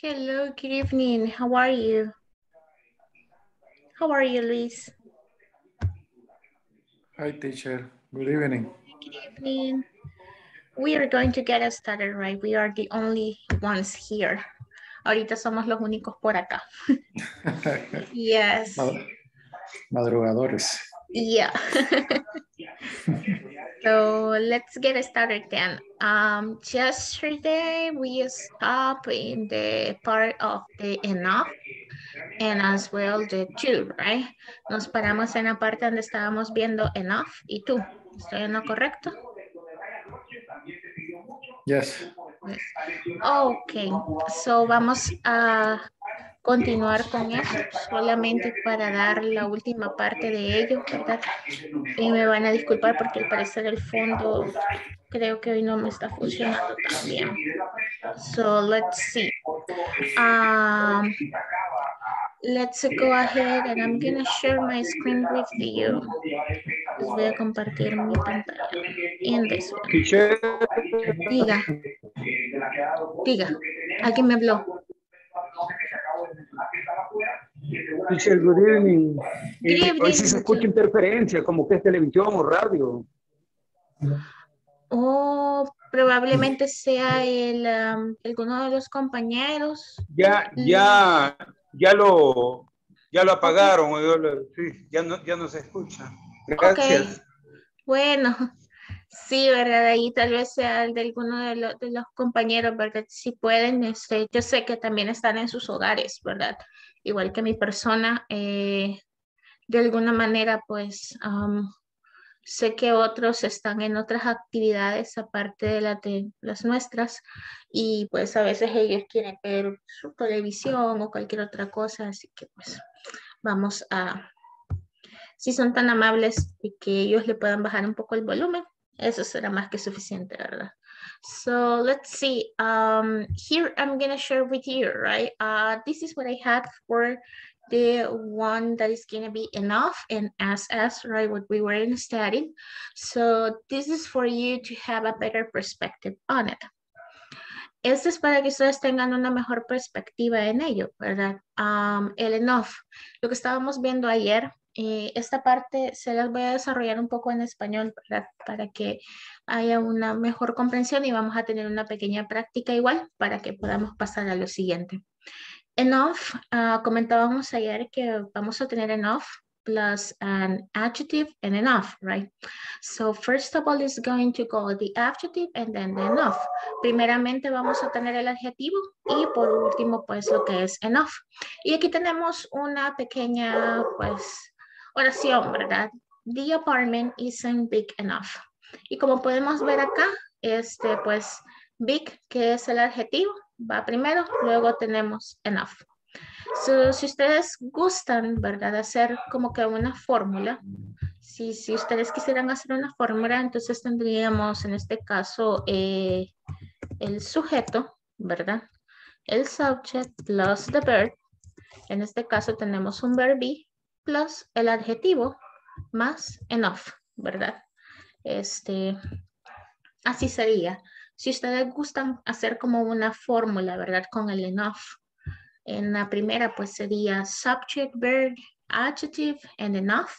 Hello, good evening. How are you? How are you, Luis? Hi, teacher. Good evening. Good evening. We are going to get us started, right? We are the only ones here. Ahorita somos los únicos por acá. Yes. Madrugadores. Yeah. So let's get started then. Yesterday we stopped in the part of the enough and as well the two, right? Nos paramos en la parte donde estábamos viendo enough y tú. ¿Estoy en lo correcto? Yes. Okay, so vamos a continuar con esto solamente para dar la última parte de ello, ¿verdad? Y me van a disculpar porque al parecer el fondo creo que hoy no me está funcionando tan bien. So let's see. Let's go ahead and I'm going to share my screen with you. Les voy a compartir mi pantalla en this one. Diga. Diga. Alguien me habló. Teacher, good evening. A veces se escucha interferencia, como que es televisión o radio. Oh, probablemente sea alguno de los compañeros. Ya lo apagaron. Ya no se escucha. Gracias. Okay. Bueno, sí, ¿verdad? Ahí tal vez sea el de alguno de los compañeros, ¿verdad? Si pueden, yo sé que también están en sus hogares, ¿verdad? Igual que mi persona, de alguna manera, pues, sé que otros están en otras actividades aparte de las nuestras y pues a veces ellos quieren ver su televisión o cualquier otra cosa, así que pues vamos a... Si son tan amables y que ellos le puedan bajar un poco el volumen, eso será más que suficiente, ¿verdad? So let's see. Here I'm going to share with you, right? This is what I had for the one that is going to be enough and as, right? What we were studying. So this is for you to have a better perspective on it. Esto es para que ustedes tengan una mejor perspectiva en ello, ¿verdad? El enough, lo que estábamos viendo ayer. Esta parte se las voy a desarrollar un poco en español, ¿verdad? Para que haya una mejor comprensión y vamos a tener una pequeña práctica igual para que podamos pasar a lo siguiente. Enough, comentábamos ayer que vamos a tener enough plus an adjective and enough, right? So first of all is going to go the adjective and then the enough. Primeramente vamos a tener el adjetivo y por último pues lo que es enough. Y aquí tenemos una pequeña pues... oración, ¿verdad? The apartment isn't big enough. Y como podemos ver acá, pues, big, que es el adjetivo, va primero, luego tenemos enough. So, si ustedes gustan, ¿verdad? Hacer como que una fórmula. Si ustedes quisieran hacer una fórmula, entonces tendríamos en este caso el sujeto, ¿verdad? El subject plus the verb. En este caso tenemos un verb be plus el adjetivo más enough, ¿verdad? Así sería. Si ustedes gustan hacer como una fórmula, ¿verdad? Con el enough. En la primera, pues sería subject, verb, adjective, and enough.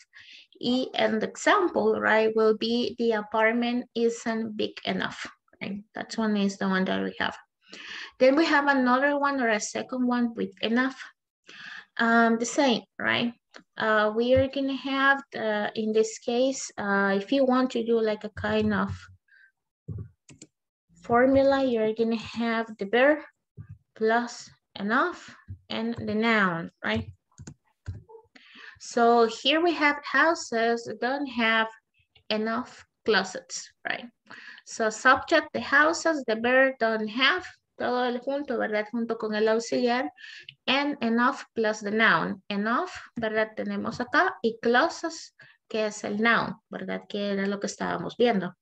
Y el example, right, will be the apartment isn't big enough. Right? That one is the one that we have. Then we have another one or a second one with enough. The same, right? We are going to have, in this case, if you want to do like a kind of formula, you're going to have the verb plus enough and the noun, right? So here we have houses that don't have enough closets, right? So subject, the houses, the verb don't have, todo el junto, ¿verdad? Junto con el auxiliar, and enough plus the noun. Enough, ¿verdad? Tenemos acá, y clauses, que es el noun, ¿verdad? Que era lo que estábamos viendo.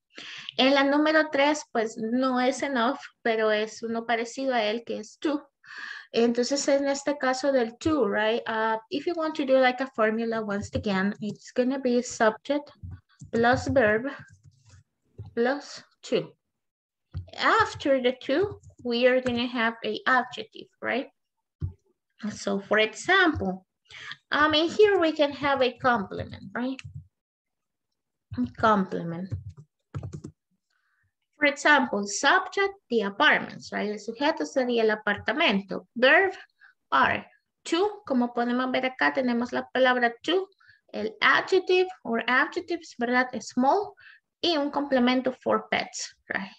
En la número 3, pues no es enough, pero es uno parecido a él, que es to. Entonces, en este caso del to, right? If you want to do like a formula once again, it's going to be subject plus verb plus to. After the to, we are going to have an adjective, right? So for example, and here we can have a complement, right? Complement. For example, subject, the apartments, right? El sujeto sería el apartamento. Verb are to, como podemos ver acá, tenemos la palabra to, el adjective or adjectives, ¿verdad? Small y un complemento for pets, right?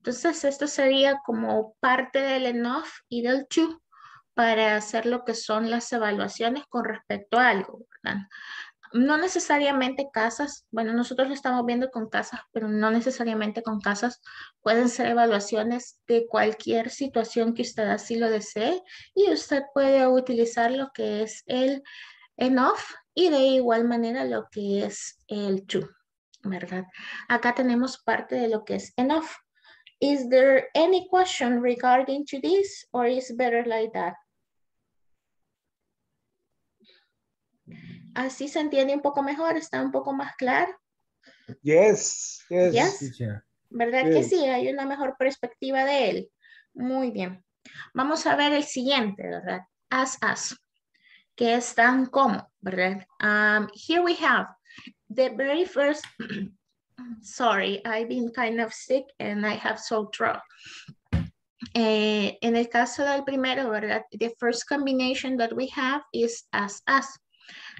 Entonces, esto sería como parte del enough y del to para hacer lo que son las evaluaciones con respecto a algo, ¿verdad? No necesariamente casas, bueno, nosotros lo estamos viendo con casas, pero no necesariamente con casas. Pueden ser evaluaciones de cualquier situación que usted así lo desee y usted puede utilizar lo que es el enough y de igual manera lo que es el to, ¿verdad? Acá tenemos parte de lo que es enough. Is there any question regarding to this or is better like that? Así se entiende un poco mejor, está un poco más claro. Yes, yes, yes. Teacher. ¿Verdad yes. que sí? Hay una mejor perspectiva de él. Muy bien. Vamos a ver el siguiente, ¿verdad? As, as. Que es tan como, ¿verdad? Here we have the very first... Sorry, I've been kind of sick and I have sore throat. En el caso del primero, ¿verdad? The first combination that we have is as, as.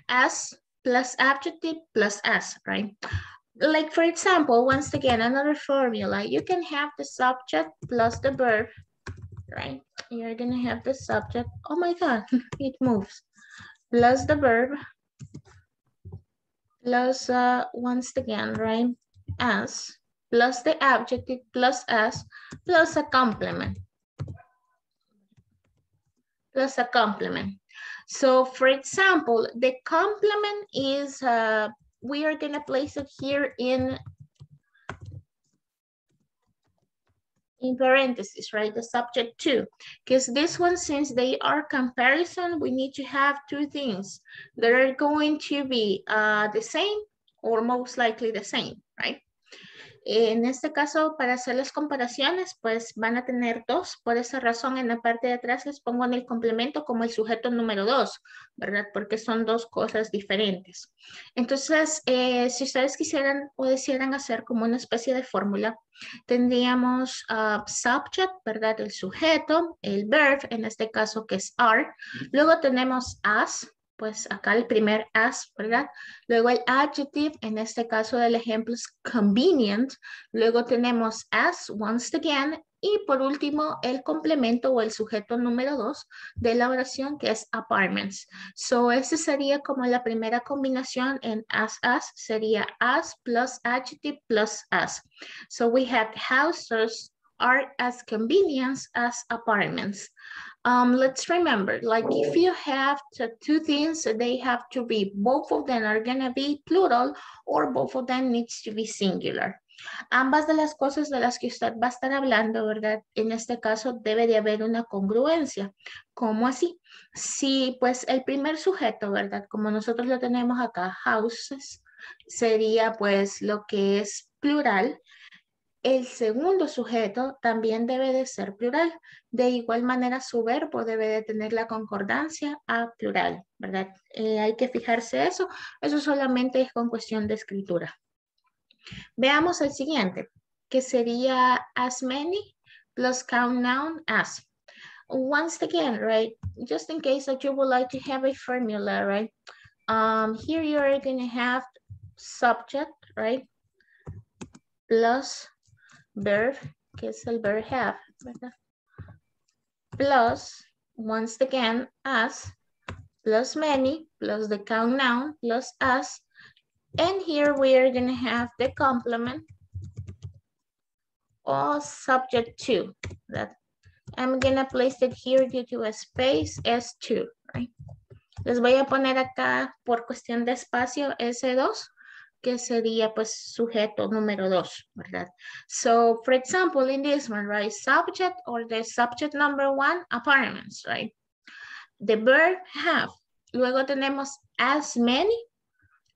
As plus adjective plus as, right? Like for example, once again, another formula. You can have the subject plus the verb, right? You're gonna have the subject, oh my God, it moves. Plus the verb, plus once again, right? As, plus the adjective plus as, plus a complement. Plus a complement. So for example, the complement is, we are gonna place it here in parentheses, right? The subject to, because this one, since they are comparison, we need to have two things that are going to be the same or most likely the same, right? En este caso, para hacer las comparaciones, pues van a tener dos. Por esa razón, en la parte de atrás les pongo en el complemento como el sujeto número 2, ¿verdad? Porque son dos cosas diferentes. Entonces, si ustedes quisieran o desearan hacer como una especie de fórmula, tendríamos subject, ¿verdad? El sujeto, el verb, en este caso que es are. Luego tenemos as. Pues acá el primer as, ¿verdad? Luego el adjective, en este caso del ejemplo es convenient. Luego tenemos as, once again. Y por último, el complemento o el sujeto número 2 de la oración que es apartments. So, esa sería como la primera combinación en as, sería as plus adjective plus as. So, we have houses are as convenience as apartments. Let's remember, like if you have two things, they have to be, both of them are gonna be plural or both of them needs to be singular. Ambas de las cosas de las que usted va a estar hablando, ¿verdad? En este caso debe de haber una congruencia. ¿Cómo así? Si pues el primer sujeto, ¿verdad? Como nosotros lo tenemos acá, houses, sería pues lo que es plural. El segundo sujeto también debe de ser plural. De igual manera, su verbo debe de tener la concordancia a plural, ¿verdad? Hay que fijarse eso. Eso solamente es con cuestión de escritura. Veamos el siguiente, que sería as many plus count noun as. Once again, right? Just in case that you would like to have a formula, right? Here you are going to have subject, right? Plus verb, que es el verb have, ¿verdad? Plus, once again, as, plus many, plus the count noun, plus as, and here we are gonna have the complement or subject to, that I'm gonna place it here due to a space S2, right? Les voy a poner acá por cuestión de espacio S2, que sería pues sujeto número 2, ¿verdad? So, for example, in this one, right, subject or the subject number 1, apartments, right? The verb have, luego tenemos as many,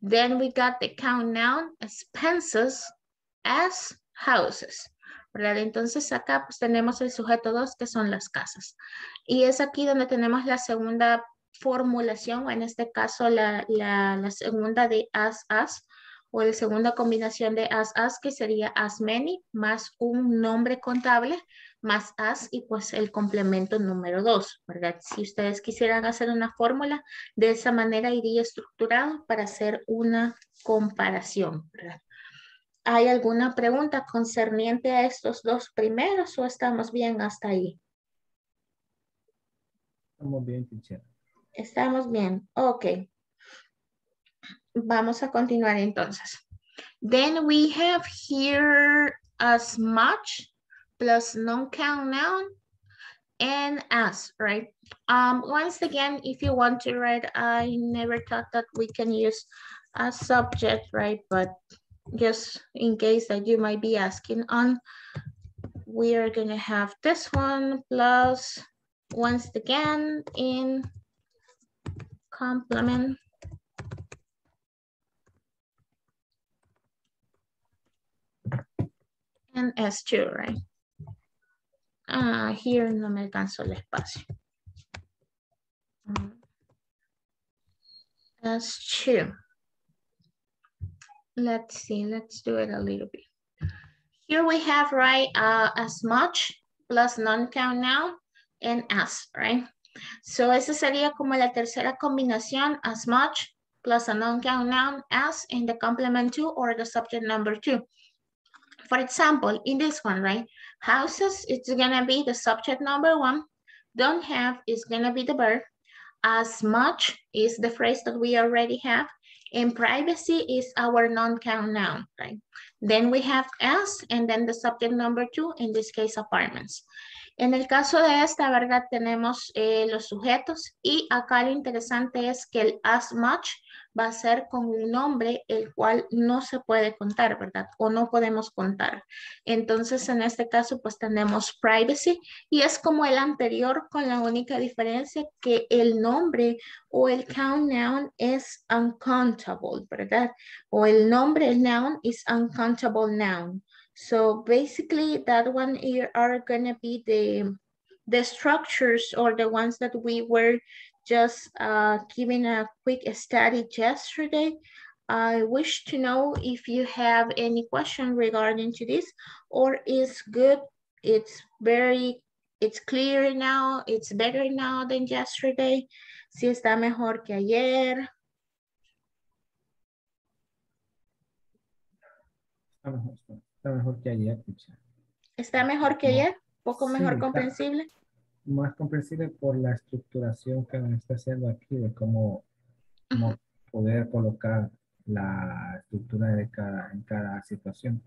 then we got the count noun, expenses, as houses, ¿verdad? Entonces acá pues tenemos el sujeto 2, que son las casas. Y es aquí donde tenemos la segunda formulación, o en este caso la segunda de as, o la segunda combinación de as, que sería as many, más un nombre contable, más as y pues el complemento número 2, ¿verdad? Si ustedes quisieran hacer una fórmula, de esa manera iría estructurado para hacer una comparación, ¿verdad? ¿Hay alguna pregunta concerniente a estos dos primeros o estamos bien hasta ahí? Estamos bien, teacher. Estamos bien, ok. Vamos a continuar entonces. Then we have here as much plus non-count noun and as, right? Once again, if you want to write, I never thought that we can use a subject, right? But just in case that you might be asking on, we are gonna have this one plus, once again, in complement. And S2, right? Here no me alcanzó el espacio. S2. Let's see, let's do it a little bit. Here we have, right, as much plus non-count noun and as, right? So esa sería como la tercera combinación, as much plus a non-count noun, as in the complement 2 or the subject number 2. For example, in this one, right? Houses, it's gonna be the subject number 1. Don't have is gonna be the verb. As much is the phrase that we already have. And privacy is our non-count noun, right? Then we have as, and then the subject number 2, in this case, apartments. En el caso de esta, ¿verdad? Tenemos los sujetos y acá lo interesante es que el as much va a ser con un nombre el cual no se puede contar, ¿verdad? O no podemos contar. Entonces, en este caso, pues tenemos privacy y es como el anterior con la única diferencia que el nombre o el count noun es uncountable, ¿verdad? O el nombre, el noun, is uncountable noun. So basically that one here are gonna be the structures or the ones that we were just giving a quick study yesterday. I wish to know if you have any question regarding to this, or is good, it's clear now, it's better now than yesterday. Si está mejor que ayer. Está mejor que ayer, teacher. ¿Está mejor que ayer? ¿Un poco mejor comprensible? Más comprensible por la estructuración que nos está haciendo aquí de cómo poder colocar la estructura de en cada situación.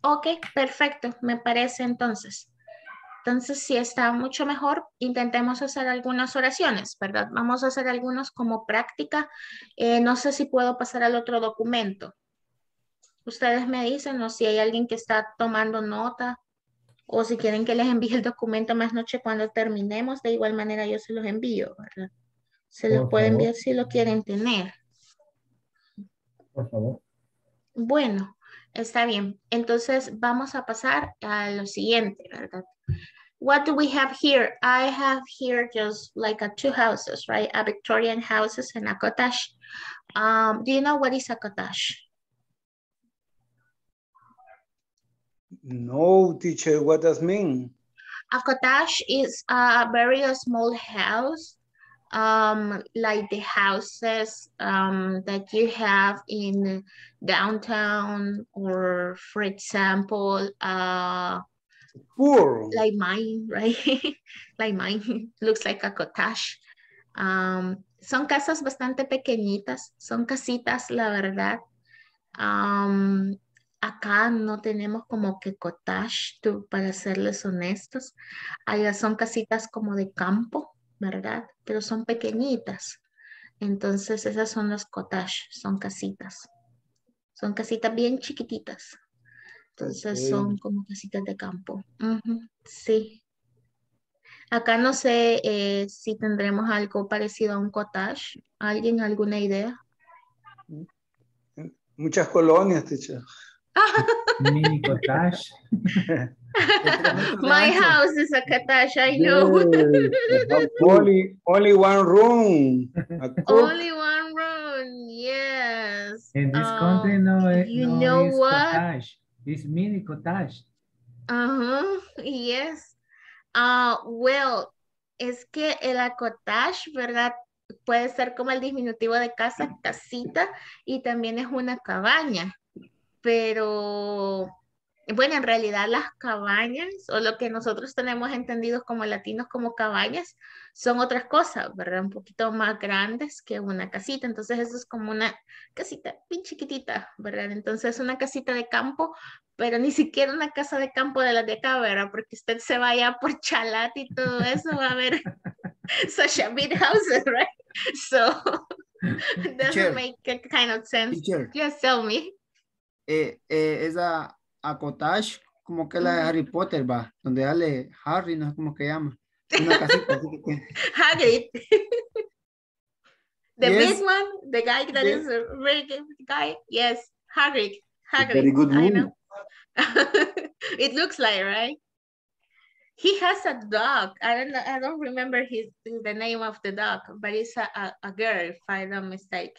Ok, perfecto. Me parece entonces. Entonces, si está mucho mejor, intentemos hacer algunas oraciones, ¿verdad? Vamos a hacer algunos como práctica. No sé si puedo pasar al otro documento. Ustedes me dicen, o si hay alguien que está tomando nota, o si quieren que les envíe el documento más noche cuando terminemos, de igual manera yo se los envío, ¿verdad? Se los puedo enviar si lo quieren tener. Por favor. Bueno, está bien. Entonces vamos a pasar a lo siguiente, ¿verdad? What do we have here? I have here just like two houses, right? A Victorian houses and a cottage. Do you know what is a cottage? No, teacher, what does mean? A cottage is a very small house, like the houses that you have in downtown, or for example, like mine, right? Like mine, looks like a cottage. Son casas bastante pequeñitas, son casitas, la verdad. Acá no tenemos como que cottage, para serles honestos. Allá son casitas como de campo, ¿verdad? Pero son pequeñitas. Entonces esas son las cottage, son casitas. Son casitas bien chiquititas. Entonces son como casitas de campo. Sí. Acá no sé si tendremos algo parecido a un cottage. ¿Alguien alguna idea? Muchas colonias, teacher. Mini cottage. My house is a Katash, I know. Yeah. only one room. Only one room, yes. In this country, no, you know what? Katash. It's mini Katash. Uh-huh, yes. Well, es que el Katash, ¿verdad? Puede ser como el diminutivo de casa, casita, y también es una cabaña. Pero... Bueno, en realidad las cabañas o lo que nosotros tenemos entendidos como latinos como cabañas son otras cosas, ¿verdad? Un poquito más grandes que una casita. Entonces eso es como una casita bien chiquitita, ¿verdad? Entonces una casita de campo, pero ni siquiera una casa de campo de las de acá, ¿verdad? Porque usted se vaya por Chalat y todo eso, va a haber such a big houses, right? So it doesn't make a kind of sense. Just tell me. Es a... A Katash, como que la de Harry Potter va, donde dale Harry, no sé cómo que llama. Una casita, así que... Hagrid. The big one, the guy that is a really good guy. Yes, Hagrid. Hagrid. Very good movie. It looks like, right? He has a dog. I don't remember the name of the dog, but it's a girl, if I don't mistake.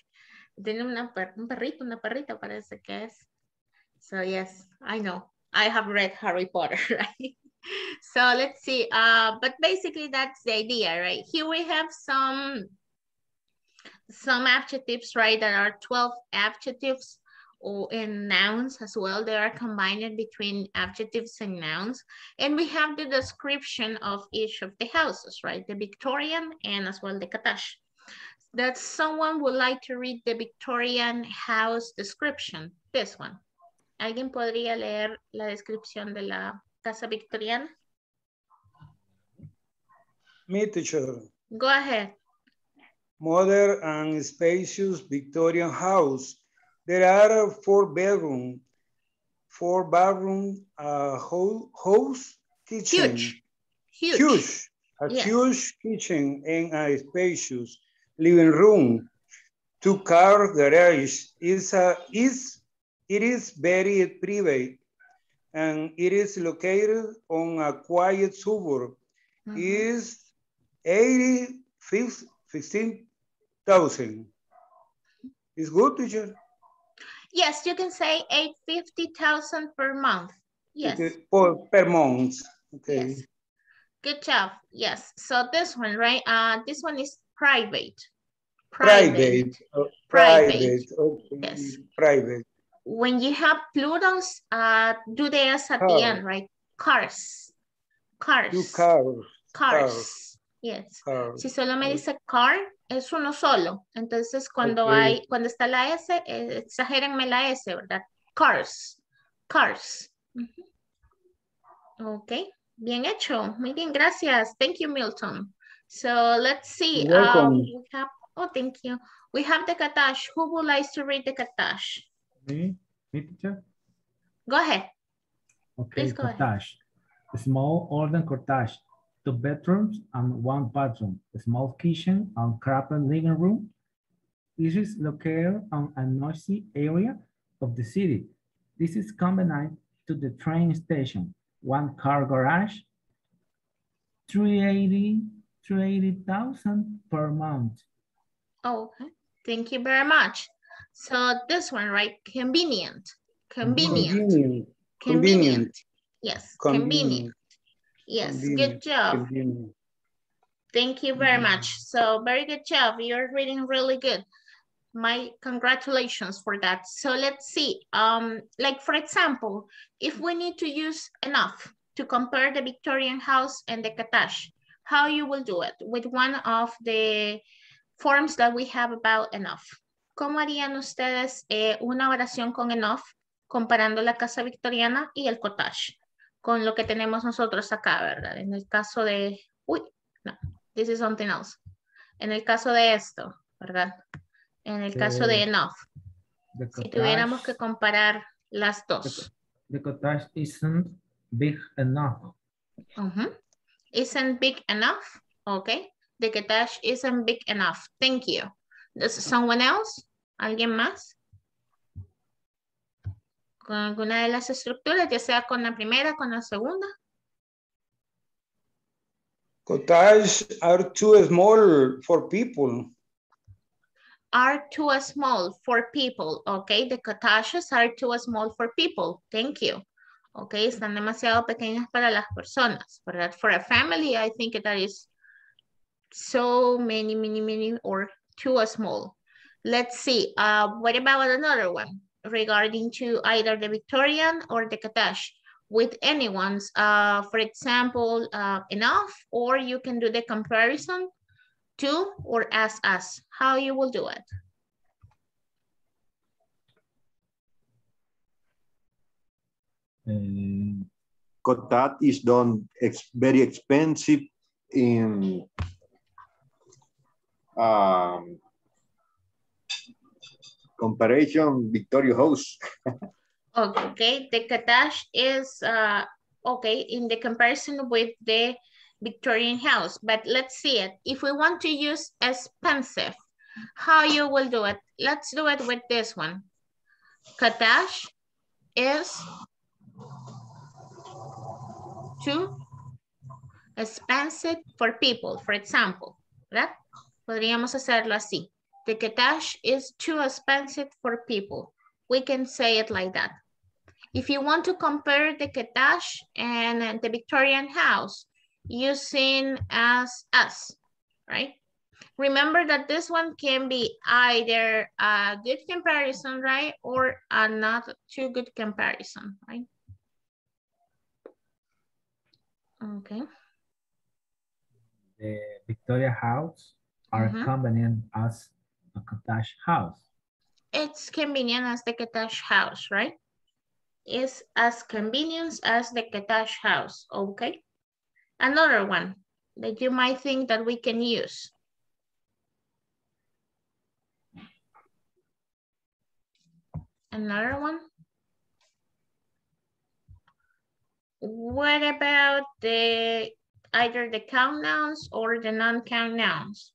Tiene un perrito, una perrita parece que es. So yes, I know. I have read Harry Potter, right? So let's see. But basically that's the idea, right? Here we have some adjectives, right? There are 12 adjectives and nouns as well. They are combined between adjectives and nouns. And we have the description of each of the houses, right? The Victorian and as well the Katash. That someone would like to read the Victorian house description, this one. ¿Alguien podría leer la descripción de la casa victoriana? Me, teacher. Go ahead. Modern and spacious Victorian house. There are four bedrooms, a house kitchen. Huge. Huge kitchen and a spacious living room. Two-car garage It is very private and it is located on a quiet suburb. Mm-hmm. It is 815,000. It's good, teacher? Yes, you can say 850,000 per month. Yes. Per month. Okay. Yes. Good job. Yes. So this one, right? This one is private. Private. Okay. Yes. Private. When you have plurals, do the S at the end, right? Cars. Yes. Cars. Si solo me dice car, es uno solo. Entonces, cuando está la S, exagérenme la S, ¿verdad? Cars. Uh-huh. Okay. Bien hecho. Muy bien, gracias. Thank you, Milton. So, let's see. We have, thank you. We have the Katash. Who would like to read the Katash? Me, teacher? Go ahead. Okay, please go ahead. A small olden cottage, 2 bedrooms and 1 bathroom, a small kitchen and cramped living room. This is located on a noisy area of the city. This is combined to the train station, 1-car garage, 380,000 per month. Oh, okay. Thank you very much. So this one, right? Convenient. Yes, convenient. Good job. Convenient. Thank you very much. So very good job. You're reading really good. My congratulations for that. So let's see. Like for example, if we need to use enough to compare the Victorian house and the Katash, how you will do it with one of the forms that we have about enough. ¿Cómo harían ustedes una oración con enough comparando la casa victoriana y el cottage con lo que tenemos nosotros acá, verdad? En el caso de... Uy, no, this is something else. En el caso de esto, ¿verdad? En el caso de enough. Cottage, si tuviéramos que comparar las dos. The cottage isn't big enough. Uh-huh. Isn't big enough. Okay. The cottage isn't big enough. Thank you. Someone else? ¿Alguien más? con alguna de las estructuras, ya sea con la primera, con la segunda. Cottages are too small for people. Are too small for people, okay? The cottages are too small for people. Thank you. Okay, están demasiado pequeñas para las personas, ¿verdad? For a family, I think that is so many, or too small. Let's see, what about another one regarding to either the Victorian or the Katash? With anyone's, for example, enough, or you can do the comparison to or as us, how you will do it. Cottage is done very expensive in comparison Victoria House. Okay, the cottage is okay in the comparison with the Victorian house, but let's see it. If we want to use expensive, how you will do it? Let's do it with this one. Cottage is too expensive for people, for example, ¿verdad? Podríamos hacerlo así. The cottage is too expensive for people. We can say it like that. If you want to compare the cottage and the Victorian house using as us, right? Remember that this one can be either a good comparison, right? Or a not too good comparison, right? Okay. The Victoria house are convenient as a cottage house. It's convenient as the cottage house, right? It's as convenient as the cottage house, okay? Another one that you might think that we can use. Another one. What about the either the count nouns or the non-count nouns?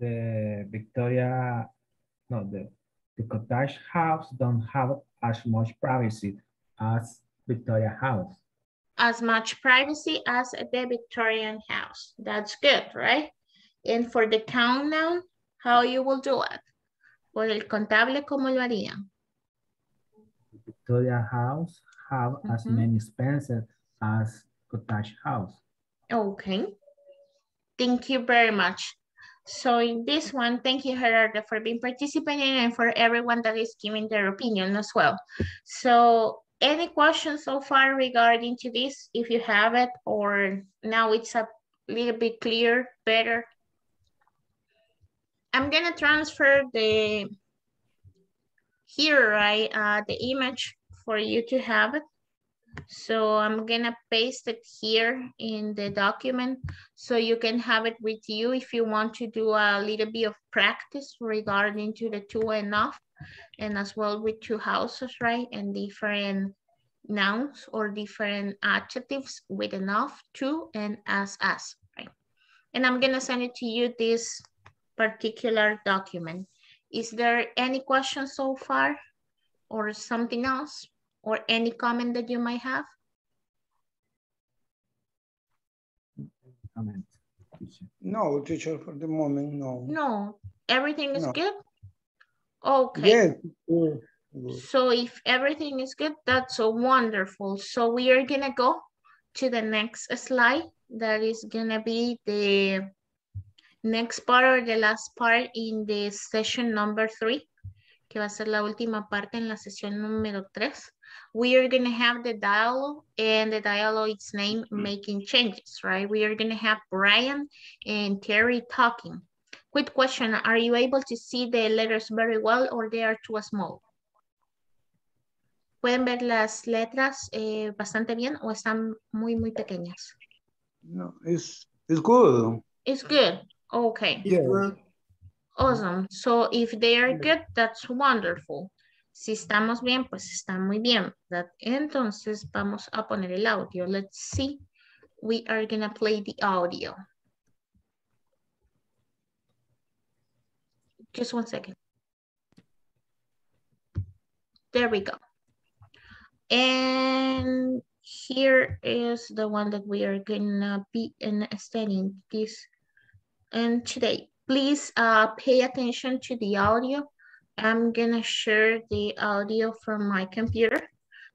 The cottage house don't have as much privacy as Victoria house. As much privacy as the Victorian house. That's good, right? And for the count noun, how you will do it? Por el contable, ¿cómo lo harían? Victoria house have as many expenses as cottage house. Okay, thank you very much. So in this one, thank you, Gerardo, for being participating and for everyone that is giving their opinion as well. So any questions so far regarding to this, if you have it, or now it's a little bit clear, better? I'm gonna transfer the image for you to have it. So I'm gonna paste it here in the document so you can have it with you if you want to do a little bit of practice regarding to the to and off, and as well with two houses, right? And different nouns or different adjectives with enough, to, and as, right? And I'm gonna send it to you, this particular document. Is there any questions so far, or something else? Or any comment that you might have? No, teacher, for the moment, no. No, everything is good? Okay. Yes. So if everything is good, that's so wonderful. So we are gonna go to the next slide. That is gonna be the next part or the last part in the session number 3, que va a ser la última parte en la sesión número 3. We are going to have the dialogue, and the dialogue is named Making Changes, right? We are going to have Brian and Terry talking. Quick question, are you able to see the letters very well, or they are too small? ¿Pueden ver las letras bastante bien o están muy pequeñas? No, it's good. It's good, okay. Yeah. Awesome, so if they are good, that's wonderful. Si estamos bien, pues está muy bien, ¿verdad? Entonces vamos a poner el audio. Let's see. We are gonna play the audio. Just one second. There we go. And here is the one that we are gonna be studying this and today. Please pay attention to the audio. I'm gonna share the audio from my computer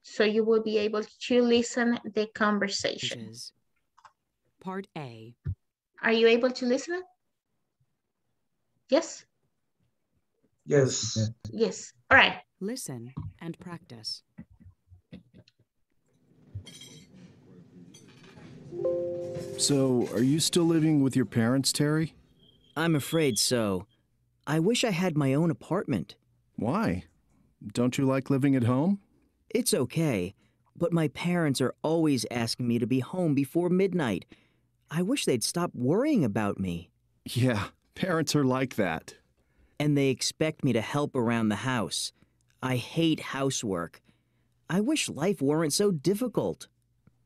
so you will be able to listen to the conversation. Part A. Are you able to listen? Yes? Yes. Yes, all right. Listen and practice. So, are you still living with your parents, Terry? I'm afraid so. I wish I had my own apartment. Why? Don't you like living at home? It's okay, but my parents are always asking me to be home before midnight. I wish they'd stop worrying about me. Yeah, parents are like that. And they expect me to help around the house. I hate housework. I wish life weren't so difficult.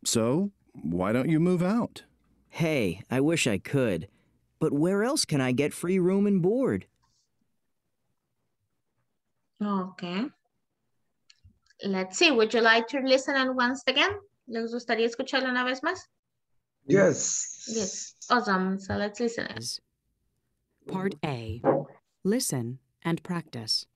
So, why don't you move out? Hey, I wish I could. But where else can I get free room and board? Okay. Let's see. Would you like to listen and once again? ¿Les gustaría escucharlo una vez más? Yes. Yes. Awesome. So let's listen. Part A. Listen and practice.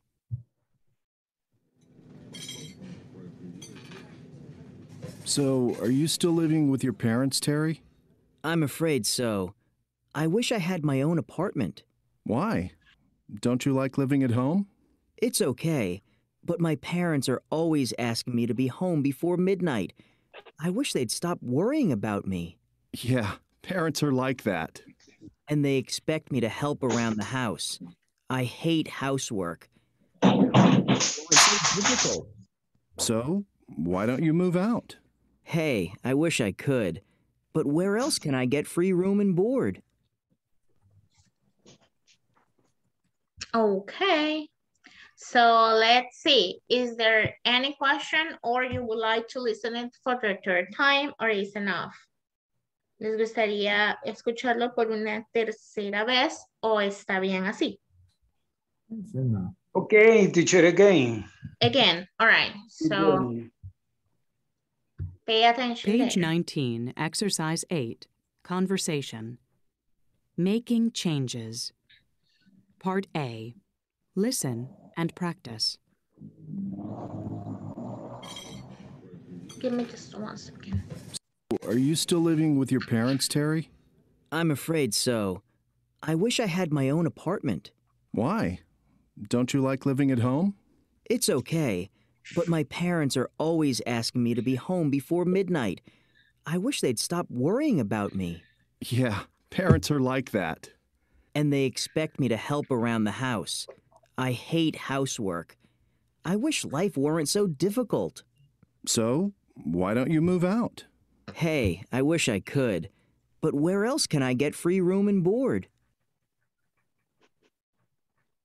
So, are you still living with your parents, Terry? I'm afraid so. I wish I had my own apartment. Why? Don't you like living at home? It's okay, but my parents are always asking me to be home before midnight. I wish they'd stop worrying about me. Yeah, parents are like that. And they expect me to help around the house. I hate housework. So, why don't you move out? Hey, I wish I could, but where else can I get free room and board? Okay, so let's see. Is there any question or you would like to listen it for the third time or is enough? ¿Les gustaría escucharlo por una tercera vez o está bien así? Okay, teacher, again. Again, all right. So pay attention. Page 19, exercise 8, conversation. Making changes. Part A. Listen and practice. Give me just 1 second. So are you still living with your parents, Terry? I'm afraid so. I wish I had my own apartment. Why? Don't you like living at home? It's okay, but my parents are always asking me to be home before midnight. I wish they'd stop worrying about me. Yeah, parents are like that. And they expect me to help around the house. I hate housework. I wish life weren't so difficult. So, why don't you move out? Hey, I wish I could. But where else can I get free room and board?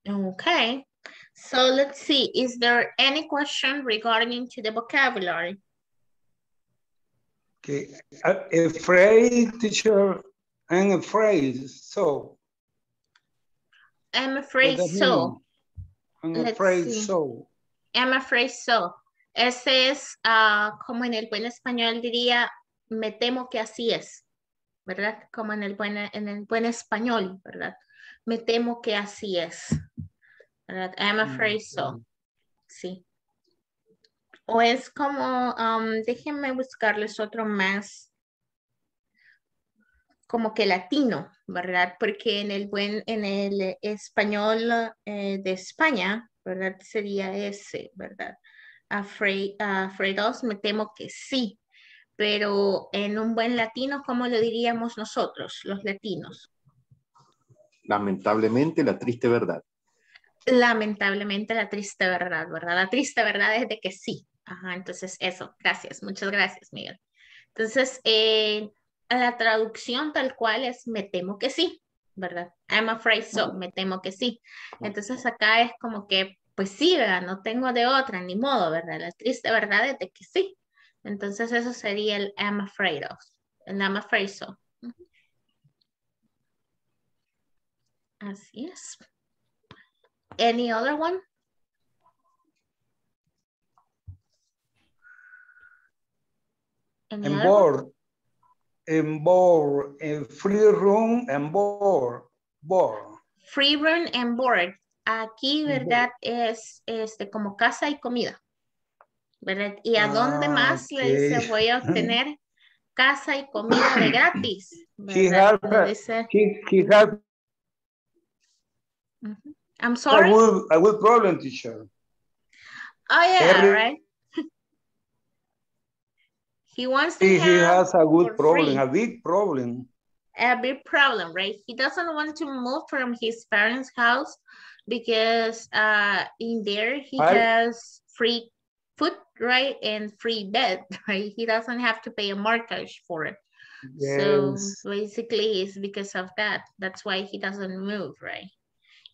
Okay. So let's see. Is there any question regarding to the vocabulary? Okay. Afraid, teacher. I'm afraid. So. I'm afraid so. I'm afraid so. Ese es como en el buen español diría, me temo que así es, ¿verdad? Como en el buen español, ¿verdad? Me temo que así es, ¿verdad? I'm afraid so. Sí. O es como, déjenme buscarles otro más. Como que latino, ¿verdad? Porque en el español de España, ¿verdad? Sería ese, ¿verdad? Alfredos, me temo que sí, pero en un buen latino, ¿cómo lo diríamos nosotros, los latinos? Lamentablemente, la triste verdad. Lamentablemente, la triste verdad, ¿verdad? La triste verdad es de que sí. Ajá, entonces eso, gracias, muchas gracias, Miguel. Entonces, la traducción tal cual es me temo que sí, ¿verdad? I'm afraid so, me temo que sí. Entonces acá es como que, pues sí, ¿verdad? No tengo de otra, ni modo, ¿verdad? La triste verdad es de que sí. Entonces eso sería el I'm afraid of, el I'm afraid so. Así es. Any other one? I'm bored. I'm bored. Free room and board. Free room and board. Aquí, ¿verdad? Es este, como casa y comida, ¿verdad? ¿Y a dónde más okay. le dice voy a obtener casa y comida de gratis? He had I'm sorry. I will problem, teacher. Oh, yeah, Terry, right? He wants to he has a good problem, free. A big problem. A big problem, right? He doesn't want to move from his parents' house because in there he has free food, right? And free bed, right? He doesn't have to pay a mortgage for it. Yes. So basically it's because of that. That's why he doesn't move, right?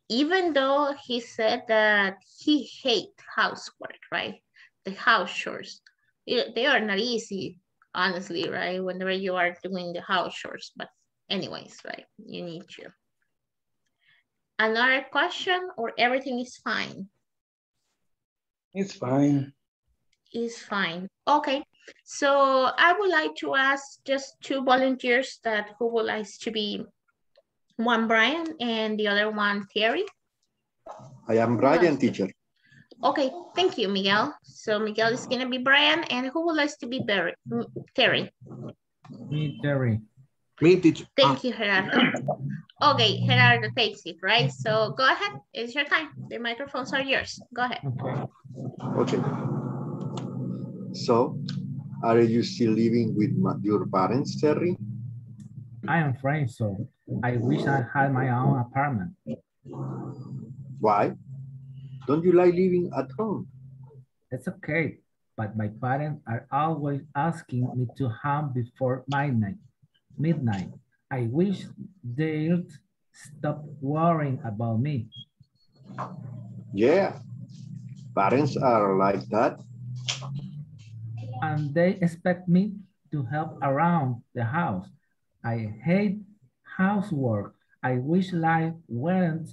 Even though he said that he hates housework, right? The house chores. They are not easy, honestly, right? Whenever you are doing the house chores. But anyways, right? You need to. Another question or everything is fine? It's fine. It's fine. Okay. So I would like to ask just two volunteers that who would like to be one Brian and the other one Terry. I am Brian, teacher. Okay, thank you, Miguel. So Miguel is gonna be Brian, and who would like to be Terry? Me, Terry. Me, teacher. Thank you, Gerardo. Okay, Gerardo takes it, right? So go ahead, it's your time. The microphones are yours. Go ahead. Okay. So, are you still living with your parents, Terry? I am afraid so. I wish I had my own apartment. Why? Don't you like living at home? It's okay, but my parents are always asking me to home before midnight. I wish they'd stop worrying about me. Yeah, parents are like that. And they expect me to help around the house. I hate housework. I wish life weren't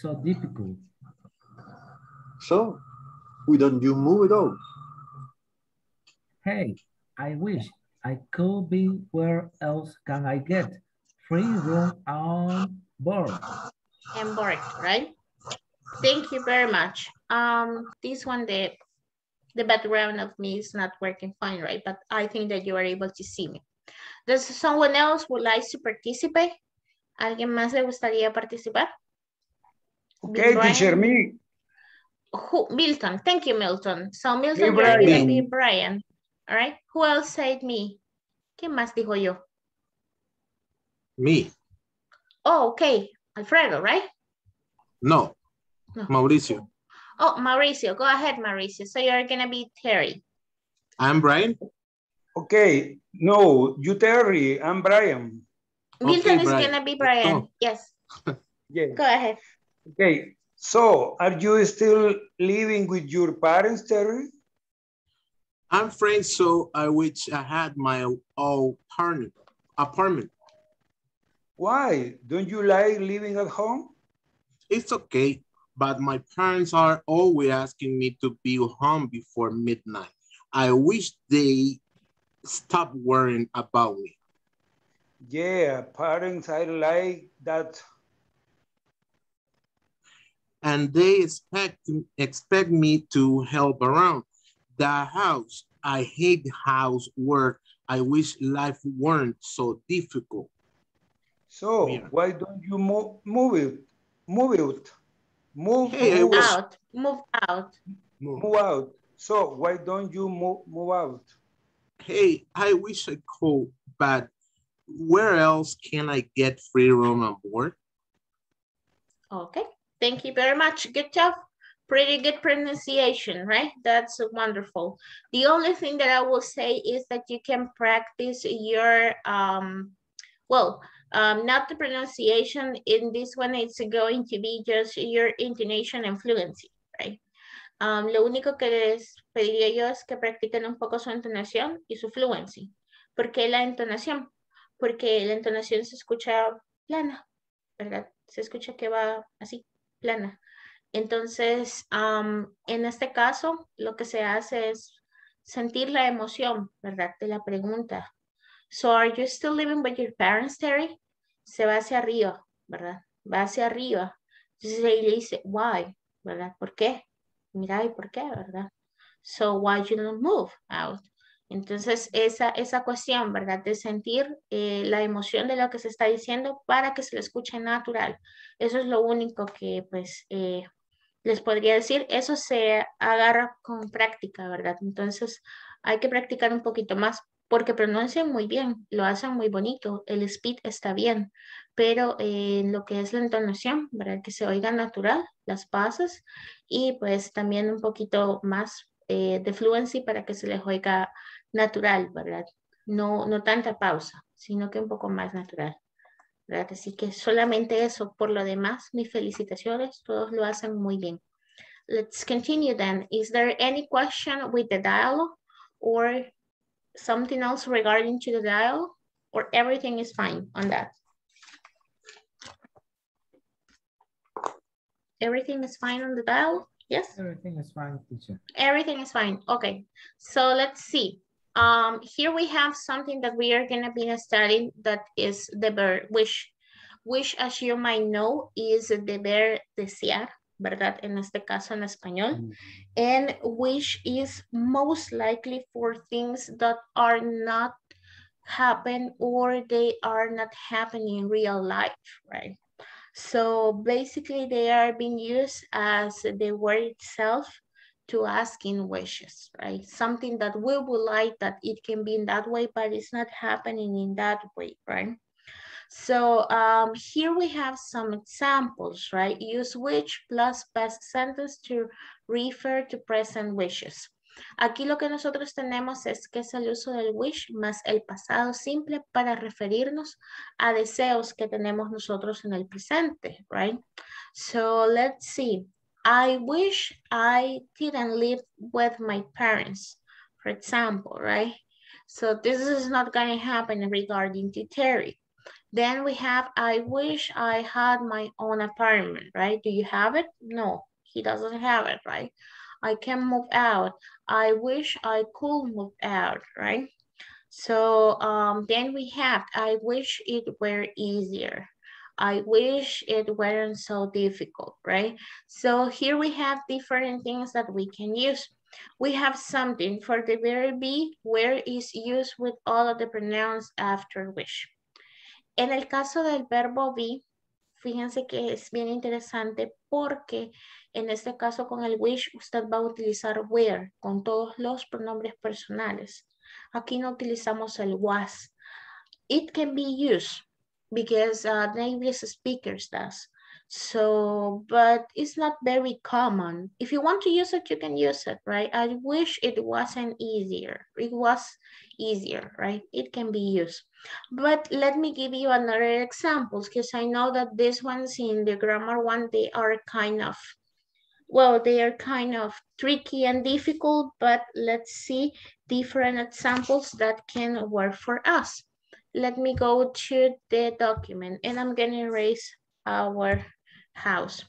so difficult. So, why don't you move at all? Hey, I wish I could be. Where else can I get? Free room on board. And board, right? Thank you very much. This one, the background of me is not working fine, right? But I think that you are able to see me. Does someone else would like to participate? ¿Alguien más le gustaría participar? Okay, teacher, me. Milton, thank you, Milton. So, Milton, you're going to be Brian. All right, who else said me? ¿Quién más dijo yo? Me. Oh, okay. Alfredo, right? No. Mauricio. Oh, Mauricio, go ahead, Mauricio. So, you're going to be Terry. I'm Brian. Okay, no, you Terry, I'm Brian. Milton is going to be Brian, yes. Yes. Go ahead. Okay, so are you still living with your parents, Terry? I'm afraid so, I wish I had my own apartment. Why? Don't you like living at home? It's okay, but my parents are always asking me to be home before midnight. I wish they stop worrying about me. Yeah, parents, I like that. And they expect me to help around the house. I hate housework. I wish life weren't so difficult. So yeah. Why don't you move out? So why don't you move out? Hey, I wish I could, but where else can I get free room on board? Okay, thank you very much. Good job. Pretty good pronunciation, right? That's wonderful. The only thing that I will say is that you can practice your, not the pronunciation. In this one, it's going to be just your intonation and fluency, right? Lo único que les pediría yo es que practiquen un poco su entonación y su fluency. ¿Por qué la entonación? Porque la entonación se escucha plana, ¿verdad? Se escucha que va así, plana. Entonces, en este caso, lo que se hace es sentir la emoción, ¿verdad? De la pregunta. So, are you still living with your parents, Terry? Se va hacia arriba, ¿verdad? Va hacia arriba. Entonces ahí le dice, why, ¿verdad? ¿Por qué? Mira, ¿y por qué, verdad? So, why you don't move out? Entonces, esa cuestión, ¿verdad? De sentir la emoción de lo que se está diciendo para que se lo escuche natural. Eso es lo único que, pues, les podría decir. Eso se agarra con práctica, ¿verdad? Entonces, hay que practicar un poquito más porque pronuncian muy bien, lo hacen muy bonito, el speed está bien, pero en lo que es la entonación, ¿verdad? Que se oiga natural, las pausas y, pues, también un poquito más de fluency para que se les oiga natural, ¿verdad? No tanta pausa, sino que un poco más natural, ¿verdad? Así que solamente eso. Por lo demás, mis felicitaciones, todos lo hacen muy bien. Let's continue then. Is there any question with the dialogue or something else regarding to the dialogue, or everything is fine on that? Everything is fine on the dialogue? Yes? Everything is fine, teacher. Everything is fine. Okay. So let's see. Here we have something that we are going to be studying, that is the verb wish. Wish, as you might know, is the verb desear, ¿verdad? En este caso en español. And wish is most likely for things that are not happen or they are not happening in real life, right? So basically they are being used as the word itself to asking wishes, right? Something that we would like that it can be in that way, but it's not happening in that way, right? So here we have some examples, right? Use which plus past sentence to refer to present wishes. Aquí lo que nosotros tenemos es que es el uso del wish más el pasado simple para referirnos a deseos que tenemos nosotros en el presente, right? So let's see. I wish I didn't live with my parents, for example, right? So this is not going to happen regarding to Terry. Then we have, I wish I had my own apartment, right? Do you have it? No, he doesn't have it, right? I can move out. I wish I could move out, right? So then we have, I wish it were easier. I wish it weren't so difficult, right? So here we have different things that we can use. We have something for the verb be, where is used with all of the pronouns after wish. En el caso del verbo be, fíjense que es bien interesante porque en este caso con el wish usted va a utilizar were con todos los pronombres personales. Aquí no utilizamos el was. It can be used because native speakers does. So, but it's not very common. If you want to use it, you can use it, right? I wish it wasn't easier. It was easier, right? It can be used. But let me give you another example, because I know that these ones in the grammar one, they are kind of, well, they are kind of tricky and difficult, but let's see different examples that can work for us. Let me go to the document and I'm gonna erase our house.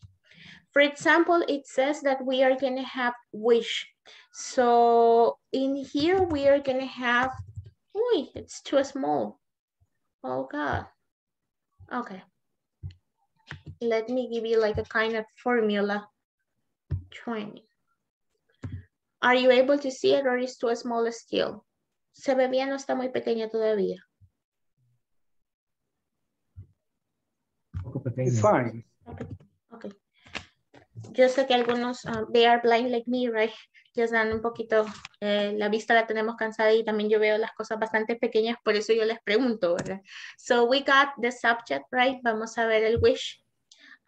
For example, it says that we are gonna have wish. So in here, we are gonna have, oh, it's too small. Oh God, okay. Let me give you like a kind of formula 20. Are you able to see it or is too small still? Se ve bien, no está muy pequeña todavía. It's fine. Okay. Yo sé que algunos, they are blind like me, right? Ellos dan un poquito, la vista la tenemos cansada y también yo veo las cosas bastante pequeñas, por eso yo les pregunto, ¿verdad? So we got the subject, right? Vamos a ver el wish.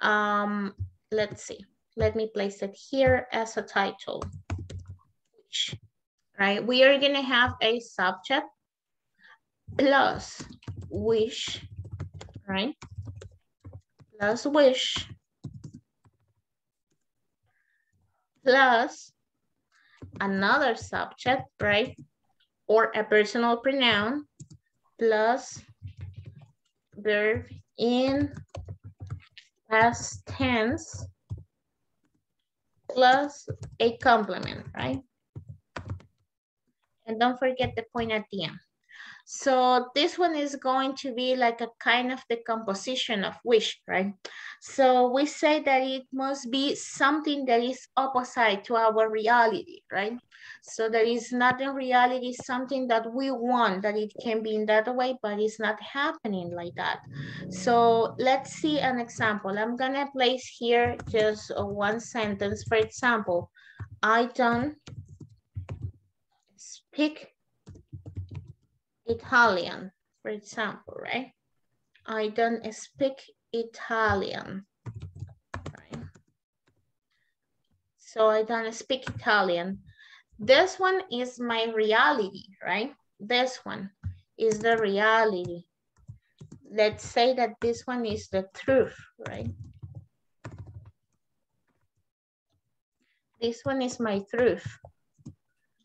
Let's see. Let me place it here as a title. Wish, right? We are going to have a subject plus wish, right? Plus wish, plus another subject, right? Or a personal pronoun, plus verb in past tense, plus a complement, right? And don't forget the point at the end. So this one is going to be like a kind of decomposition of wish, right? So we say that it must be something that is opposite to our reality, right? So there is not in reality something that we want, that it can be in that way, but it's not happening like that. So let's see an example. I'm gonna place here just one sentence. For example, I don't speak Italian, for example, right? I don't speak Italian, right? So I don't speak Italian. This one is my reality, right? This one is the reality. Let's say that this one is the truth, right? This one is my truth.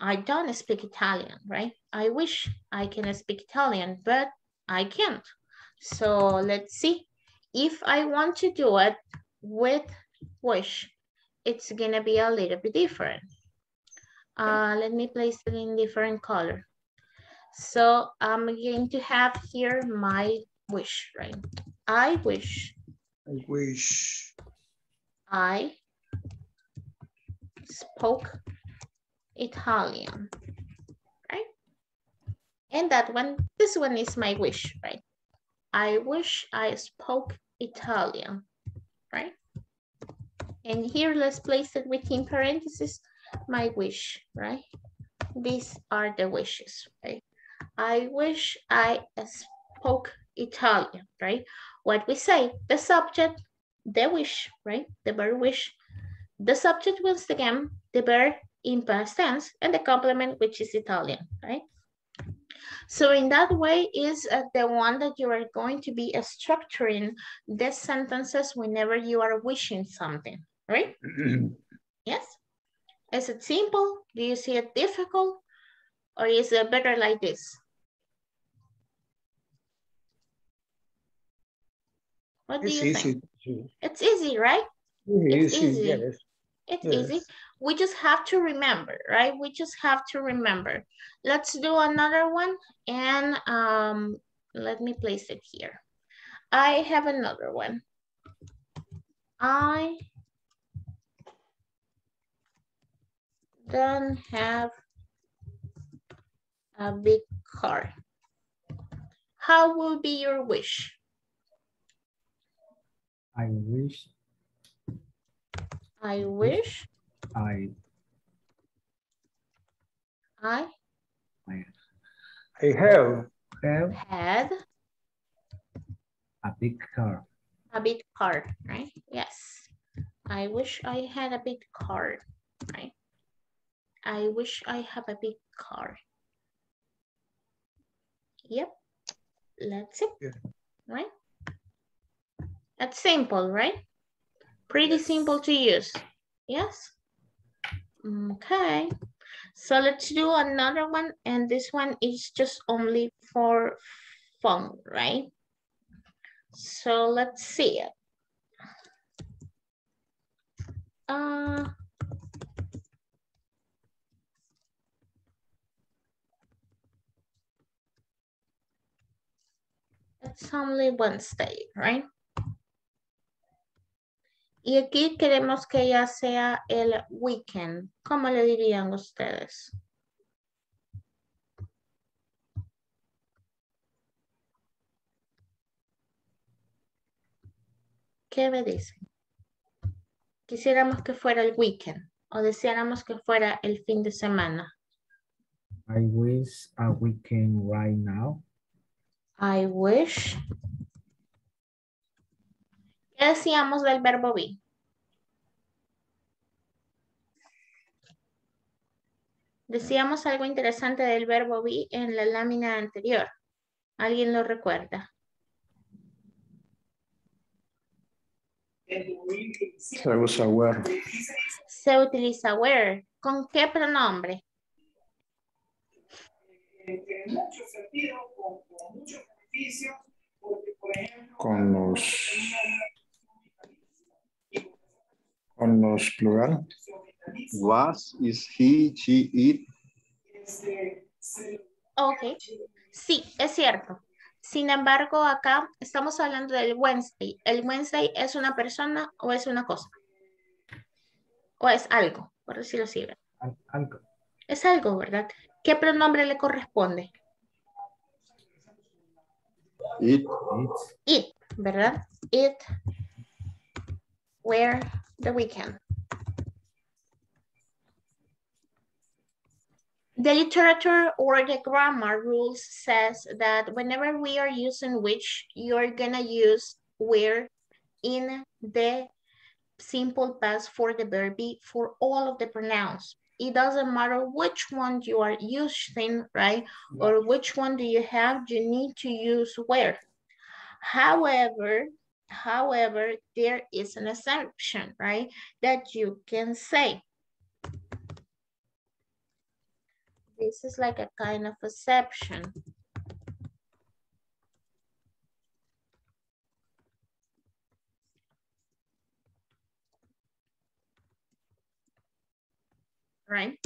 I don't speak Italian, right? I wish I can speak Italian, but I can't. So let's see. If I want to do it with wish, it's gonna be a little bit different. Let me place it in different color. So I'm going to have here my wish, right? I wish. I wish. I spoke Italian, right? And that one, this one is my wish, right? I wish I spoke Italian, right? And here, let's place it within parentheses, my wish, right? These are the wishes, right? I wish I spoke Italian, right? What we say, the subject, the wish, right? The verb wish. The subject once again, the verb in past tense, and the complement, which is Italian, right? So in that way is the one that you are going to be structuring the sentences whenever you are wishing something, right? Yes? Is it simple? Do you see it difficult? Or is it better like this? What do you think? It's easy, right? It's easy, yes. It's easy. We just have to remember, right? We just have to remember. Let's do another one. And let me place it here. I have another one. I don't have a big car. How will be your wish? I wish. I wish I have had a big car. A big car, right? Yes. I wish I had a big car, right? I wish I have a big car. Yep. That's it. Yeah. Right? That's simple, right? Pretty simple to use, yes? Okay, so let's do another one, and this one is just only for fun, right? So let's see it. It's only Wednesday, right? Y aquí queremos que ya sea el weekend. ¿Cómo le dirían ustedes? ¿Qué me dicen? Quisiéramos que fuera el weekend o deseáramos que fuera el fin de semana. I wish a weekend right now. I wish. ¿Qué decíamos del verbo be? Decíamos algo interesante del verbo be en la lámina anterior. ¿Alguien lo recuerda? Se usa where. Se utiliza where. ¿Con qué pronombre? En muchos sentidos, con muchos beneficios, porque por ejemplo... Con los... Con los plural. Was, is, he, she, it. Ok, sí, es cierto. Sin embargo, acá estamos hablando del Wednesday. El Wednesday es una persona o es una cosa. O es algo, por decirlo así. Algo. Es algo, ¿verdad? ¿Qué pronombre le corresponde? It, ¿verdad? It were the weekend. The literature or the grammar rules says that whenever we are using which, you're gonna use where in the simple past for the verb be for all of the pronouns. It doesn't matter which one you are using, right? Or which one do you have, you need to use where. However, there is an exception, right? That you can say. This is like a kind of exception. Right?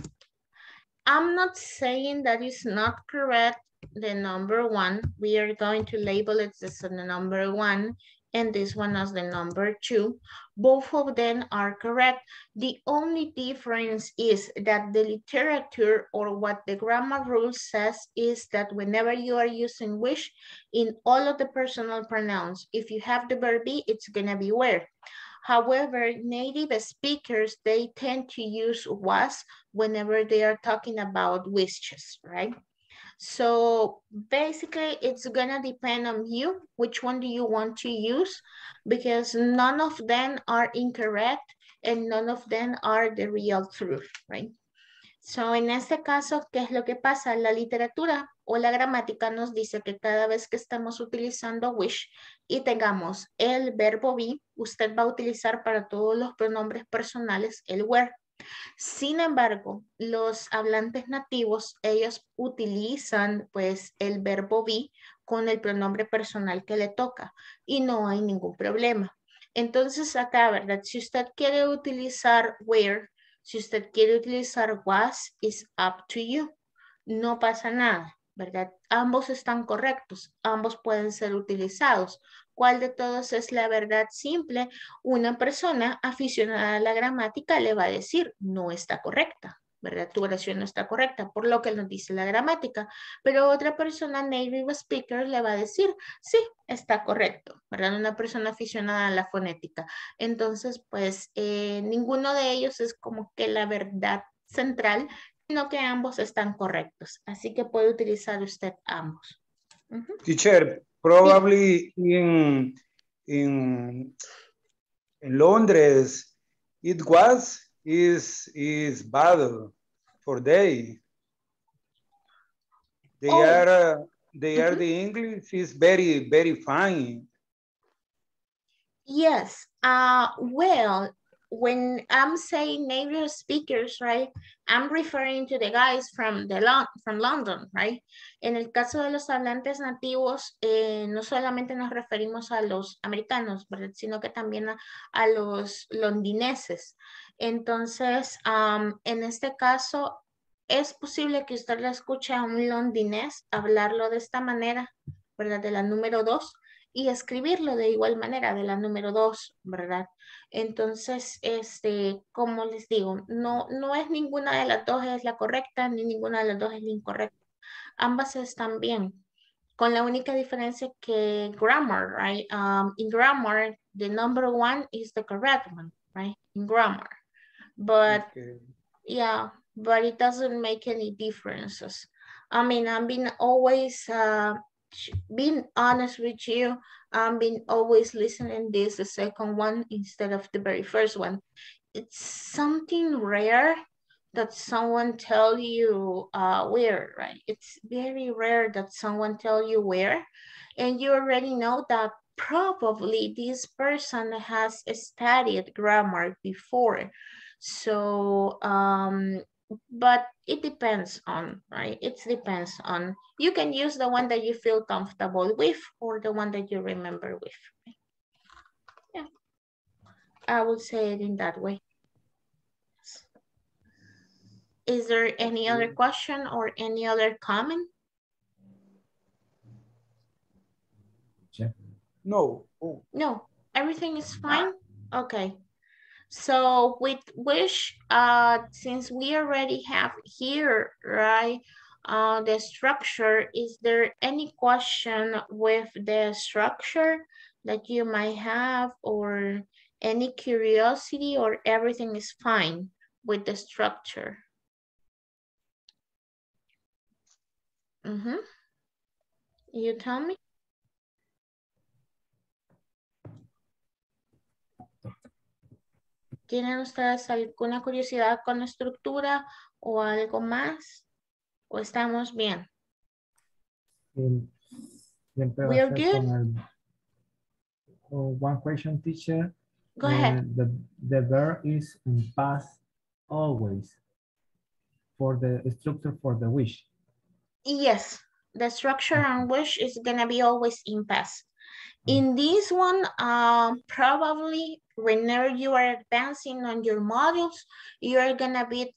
I'm not saying that is not correct. The number one, we are going to label it as the number one and this one as the number two. Both of them are correct. The only difference is that the literature or what the grammar rule says is that whenever you are using which in all of the personal pronouns, if you have the verb be, it's gonna be where. However, native speakers, they tend to use was whenever they are talking about wishes, right? So basically, it's gonna depend on you, which one do you want to use, because none of them are incorrect and none of them are the real truth, right? So en este caso, ¿qué es lo que pasa? La literatura o la gramática nos dice que cada vez que estamos utilizando wish y tengamos el verbo be, usted va a utilizar para todos los pronombres personales el were. Sin embargo, los hablantes nativos, ellos utilizan pues el verbo be con el pronombre personal que le toca y no hay ningún problema. Entonces acá, ¿verdad? Si usted quiere utilizar where, si usted quiere utilizar was, it's up to you. No pasa nada, ¿verdad? Ambos están correctos, ambos pueden ser utilizados. ¿Cuál de todos es la verdad simple? Una persona aficionada a la gramática le va a decir, no está correcta, ¿verdad? Tu oración no está correcta, por lo que nos dice la gramática. Pero otra persona, native speaker, le va a decir, sí, está correcto, ¿verdad? Una persona aficionada a la fonética. Entonces, pues, ninguno de ellos es como que la verdad central, sino que ambos están correctos. Así que puede utilizar usted ambos. Teacher, probably in Londres, it was is bad for day. They are the English is very very fine. Yes. Well, when I'm saying native speakers, right, I'm referring to the guys from London, right? En el caso de los hablantes nativos, no solamente nos referimos a los americanos, ¿verdad? Sino que también a los londineses. Entonces, en este caso, ¿es posible que usted le escuche a un londinés hablarlo de esta manera, ¿verdad? De la número 2. Y escribirlo de igual manera, de la número 2, ¿verdad? Entonces, como les digo, no es ninguna de las dos es la correcta, ni ninguna de las dos es la incorrecta. Ambas están bien, con la única diferencia que grammar, right? In grammar, the number one is the correct one, right? In grammar. But, okay. Yeah, but it doesn't make any differences. I mean, I've been always... being honest with you, I've been always listening this, the second one instead of the very first one. It's something rare that someone tell you where, right? It's very rare that someone tell you where, and you already know that probably this person has studied grammar before. So, but it depends on, right? It depends on, you can use the one that you feel comfortable with or the one that you remember with. Yeah, I would say it in that way. Is there any other question or any other comment? No. Oh. No, everything is fine? Okay. So with which, since we already have here, right, the structure, is there any question with the structure that you might have or any curiosity, or everything is fine with the structure? Mm-hmm. You tell me. ¿Tienen ustedes alguna curiosidad con la estructura o algo más? ¿O estamos bien? We are good. One question, teacher. Go ahead. The verb is in past always for the structure for the wish. Yes, the structure on wish is going to be always in past. In this one, probably whenever you are advancing on your modules, you're gonna be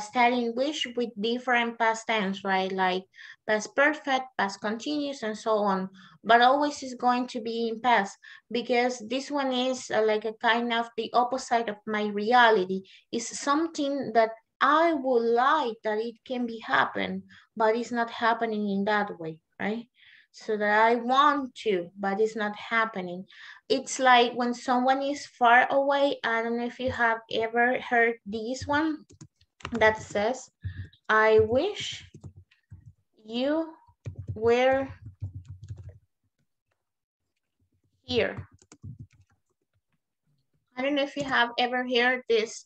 studying wish with different past tense, right? Like past perfect, past continuous, and so on. But always is going to be in past, because this one is like a kind of the opposite of my reality. It's something that I would like that it can be happen, but it's not happening in that way, right? So that I want to, but it's not happening. It's like when someone is far away. I don't know if you have ever heard this one that says, I wish you were here. I don't know if you have ever heard this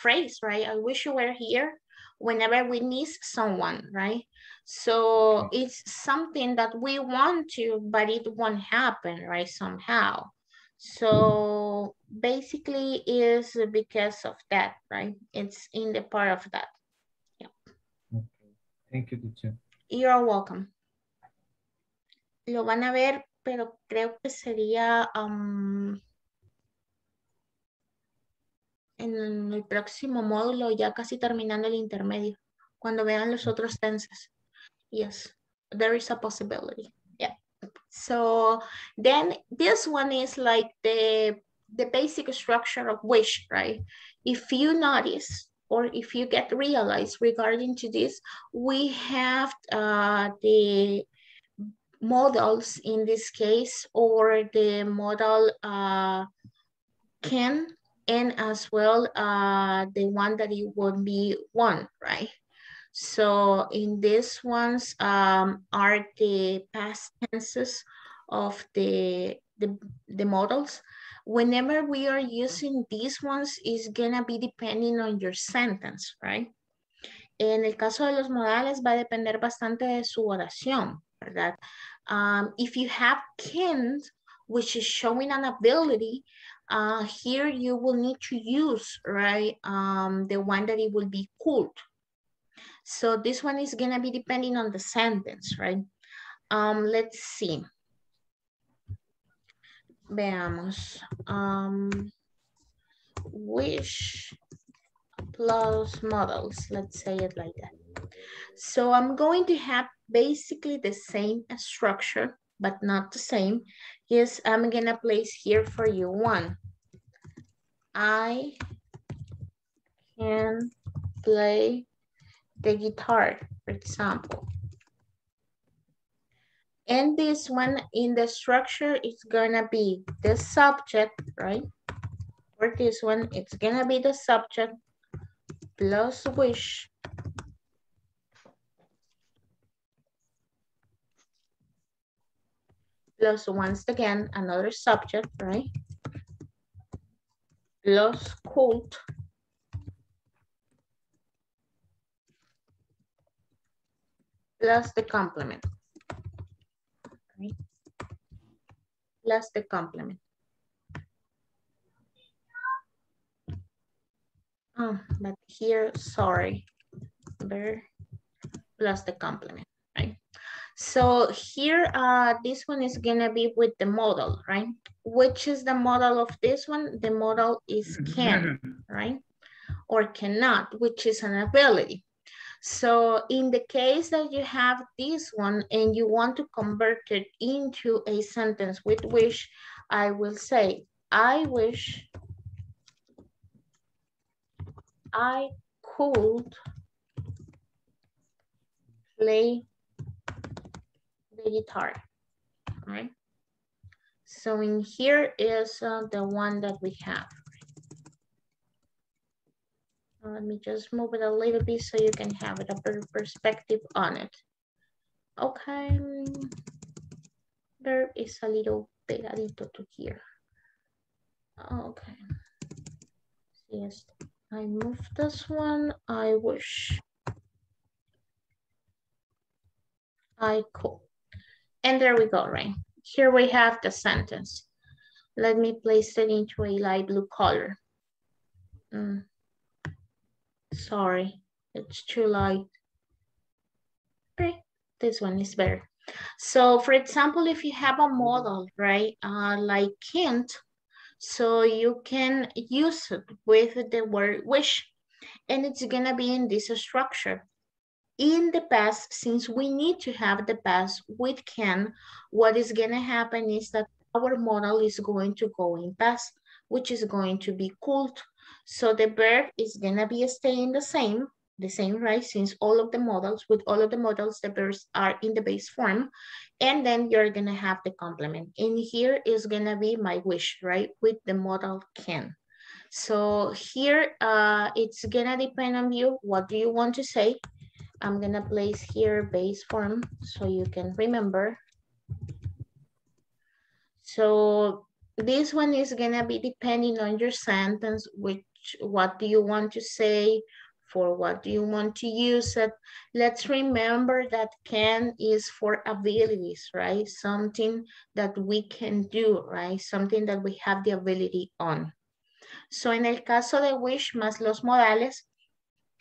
phrase, right? I wish you were here. Whenever we need someone, right? So it's something that we want to, but it won't happen, right, somehow. So basically is because of that, right? It's in the part of that. Yeah. Okay. Thank you, teacher. You're welcome. Lo van a ver, pero creo que sería en el próximo módulo, ya casi terminando el intermedio, cuando vean los otros tenses. Yes, there is a possibility. Yeah. So then this one is like the basic structure of wish, right? If you notice, or if you get realized regarding to this, we have the models in this case, or the model can, and as well the one that it would be one, right? So in these ones are the past tenses of the models. Whenever we are using these ones, is gonna be depending on your sentence, right? En el caso de los modales va a depender bastante de su oración, ¿verdad? If you have can, which is showing an ability, here you will need to use, right, the one that it will be could. So this one is gonna be depending on the sentence, right? Let's see. Veamos. Wish plus models, let's say it like that. So I'm going to have basically the same structure, but not the same. Yes, I'm gonna place here for you one. I can play the guitar, for example. And this one in the structure is gonna be the subject, right? For this one, it's gonna be the subject plus wish. Plus, once again, another subject, right? Plus could. Plus the complement. Right? Plus the complement. Oh, but here, sorry. There. Plus the complement, right? So here, this one is gonna be with the model, right? Which is the model of this one? The model is can, right? or cannot, which is an ability. So in the case that you have this one and you want to convert it into a sentence with wish, I will say, I wish I could play the guitar, all right? So in here is the one that we have. Let me just move it a little bit so you can have a better perspective on it. Okay, there is a little pegadito to here. Okay, yes, I move this one. I wish I could. And there we go, right? Here we have the sentence. Let me place it into a light blue color. Sorry, it's too light. Okay, this one is better. So for example, if you have a model, right, like Kent, so you can use it with the word wish, and it's gonna be in this structure. In the past, since we need to have the past with can, what is gonna happen is that our model is going to go in past, which is going to be could. So the verb is gonna be staying the same, right? Since all of the models, the verbs are in the base form, and then you're gonna have the complement. And here is gonna be my wish, right? With the model can. So here, it's gonna depend on you. What do you want to say? I'm gonna place here base form so you can remember. So this one is gonna be depending on your sentence, which, what do you want to say, for what do you want to use it. Let's remember that can is for abilities, right? Something that we can do, right? Something that we have the ability on. So en el caso de wish más los modales,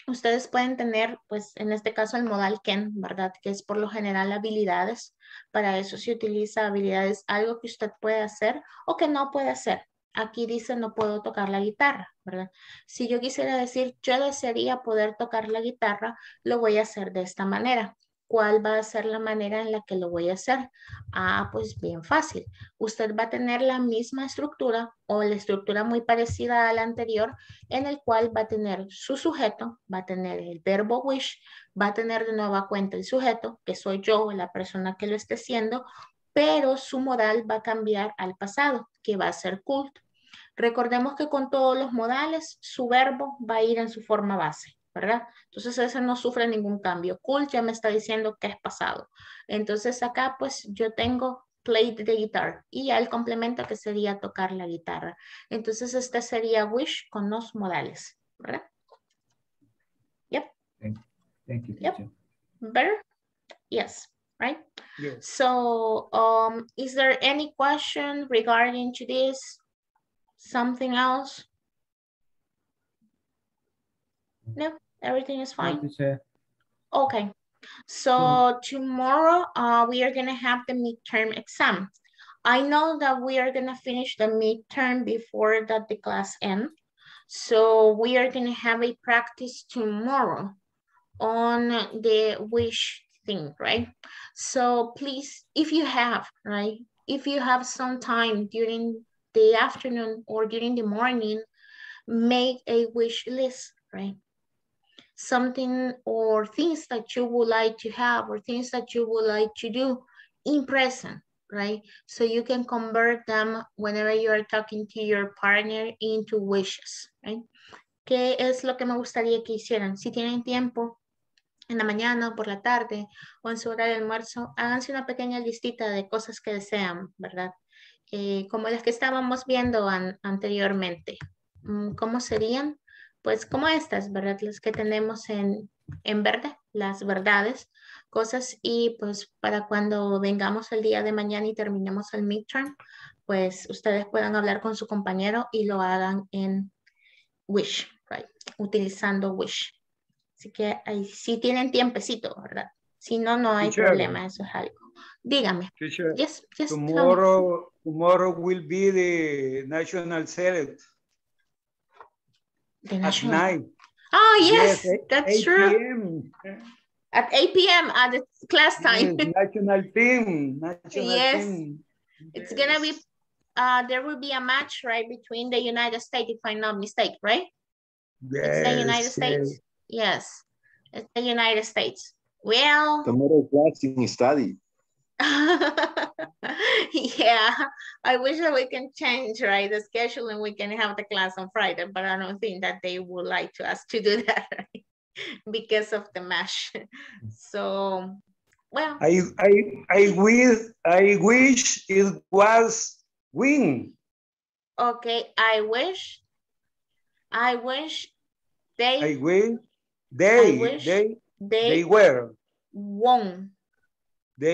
ustedes pueden tener, pues en este caso el modal can, ¿verdad? Que es por lo general habilidades. Para eso se utiliza habilidades, algo que usted puede hacer o que no puede hacer. Aquí dice no puedo tocar la guitarra, ¿verdad? Si yo quisiera decir yo desearía poder tocar la guitarra, lo voy a hacer de esta manera. ¿Cuál va a ser la manera en la que lo voy a hacer? Ah, pues bien fácil. Usted va a tener la misma estructura o la estructura muy parecida a la anterior, en el cual va a tener su sujeto, va a tener el verbo wish, va a tener de nueva cuenta el sujeto, que soy yo, la persona que lo esté haciendo, pero su modal va a cambiar al pasado, que va a ser could. Recordemos que con todos los modales, su verbo va a ir en su forma base, ¿verdad? Entonces ese no sufre ningún cambio. Cool ya me está diciendo que es pasado. Entonces acá pues yo tengo play the guitar y ya el complemento que sería tocar la guitarra. Entonces este sería wish con los modales, ¿verdad? Yep. Thank you. Yep. Better? Yes, right? Yes. So is there any question regarding to this? Something else? No? Everything is fine. Okay, so tomorrow we are gonna have the midterm exam. I know that we are gonna finish the midterm before that the class ends. So we are gonna have a practice tomorrow on the wish thing, right? So please, if you have, right? If you have some time during the afternoon or during the morning, make a wish list, right? Something or things that you would like to have or things that you would like to do in present, right? So you can convert them whenever you are talking to your partner into wishes, right? ¿Qué es lo que me gustaría que hicieran? Si tienen tiempo, en la mañana o por la tarde o en su hora de almuerzo, háganse una pequeña listita de cosas que desean, ¿verdad? Como las que estábamos viendo anteriormente. ¿Cómo serían? Pues como estas, ¿verdad? Las que tenemos en verde, las verdades, cosas, y pues para cuando vengamos el día de mañana y terminemos el midterm, pues ustedes puedan hablar con su compañero y lo hagan en wish, right? Utilizando wish. Así que ahí sí tienen tiempecito, ¿verdad? Si no, no hay problema, eso es algo. Dígame. Teacher, yes, tomorrow will be the national salad. At 9. Oh, yes, yes, that's true. At 8 p.m. at the class time. Yes, national team. National team. It's going to be, there will be a match, right, between the United States, if I'm not mistaken, right? Yes. It's the United States. Yes. It's the United States. Well. Tomorrow class in study. Yeah, I wish that we can change, right, the schedule and we can have the class on Friday, but I don't think that they would like to us to do that, right? Because of the match. So, well, I wish it was win. Okay, I wish they won. They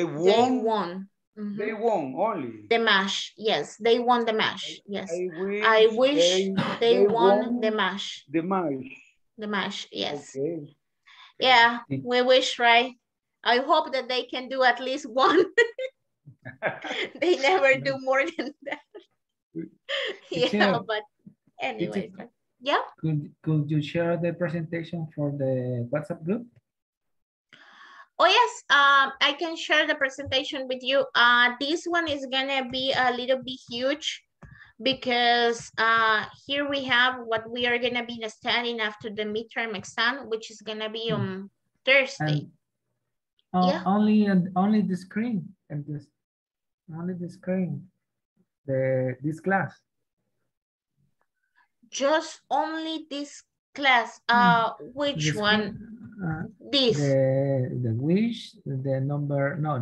won. Mm-hmm. They won only. The match, yes. They won the match, yes. I wish they won the match. The match. The match, yes. Okay. Yeah, we wish, right? I hope that they can do at least one. They never do more than that. Yeah, but anyway. Yeah? Could you share the presentation for the WhatsApp group? Oh, yes, I can share the presentation with you. This one is gonna be a little bit huge because here we have what we are gonna be studying after the midterm exam, which is gonna be on Thursday. Only the screen and this, only the screen, this class. Just only this class. Which one? This the wish, the number, no,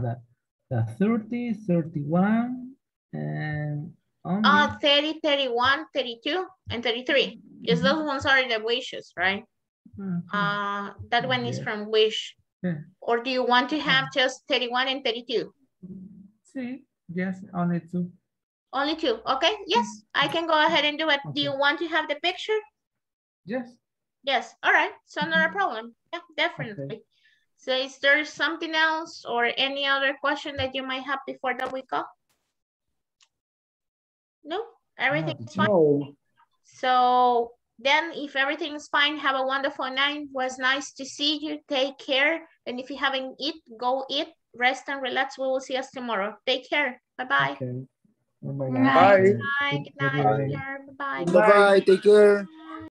the 30, 31, and only... 30, 31, 32, and 33. Because those ones are the wishes, right? That one is from wish. Yeah. Or do you want to have just 31 and 32? See, yes, only two. Only two, okay, yes, I can go ahead and do it. Okay. Do you want to have the picture? Yes. Yes, all right, so not a problem. Yeah, definitely. Okay. So is there something else or any other question that you might have before that we go? No, everything is fine. No. So then if everything is fine, have a wonderful night. It was nice to see you. Take care. And if you haven't eaten, go eat, rest and relax. We will see us tomorrow. Take care. Bye-bye. Okay. Bye. Good night. Bye-bye. Take care.